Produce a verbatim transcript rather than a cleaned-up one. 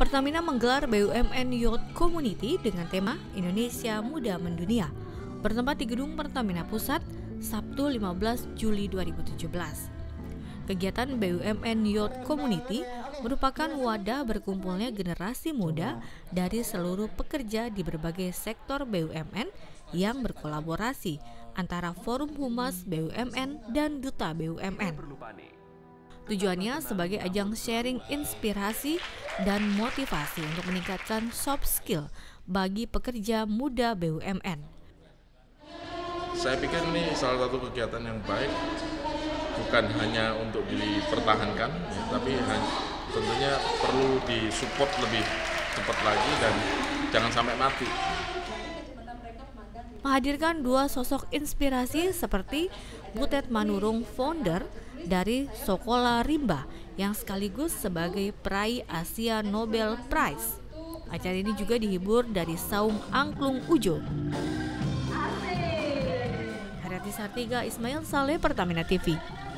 Pertamina menggelar B U M N Youth Community dengan tema Indonesia Muda Mendunia, bertempat di Gedung Pertamina Pusat, Sabtu lima belas Juli dua ribu tujuh belas. Kegiatan B U M N Youth Community merupakan wadah berkumpulnya generasi muda dari seluruh pekerja di berbagai sektor B U M N yang berkolaborasi antara Forum Humas B U M N dan Duta B U M N. Tujuannya sebagai ajang sharing inspirasi dan motivasi untuk meningkatkan soft skill bagi pekerja muda B U M N. Saya pikir ini salah satu kegiatan yang baik, bukan hanya untuk dipertahankan, ya, tapi tentunya perlu disupport lebih cepat lagi dan jangan sampai mati. Menghadirkan dua sosok inspirasi seperti Butet Manurung, founder dari Sokola Rimba, yang sekaligus sebagai peraih Asia Nobel Prize. Acara ini juga dihibur dari Saung Angklung Udjo. Sartiga, Ismail Saleh, Pertamina T V.